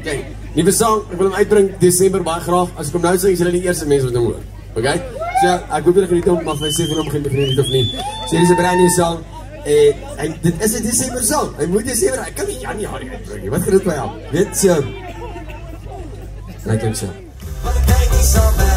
Okay. Nuwe song, ek wil hom uitbring Desember baie graag. As ek hom nou sing, is julle die eerste mense wat hom hoor. Okay? So ek hoop julle geniet hom, maar vir seker hom begin geniet of nie. So hier is 'n brand nuwe song. En dit is 'n Desember song. Hy moet Desember, ek kan nie Januarie uitbring nie. Wat gaan dit my help? Weet jy? Like hom so.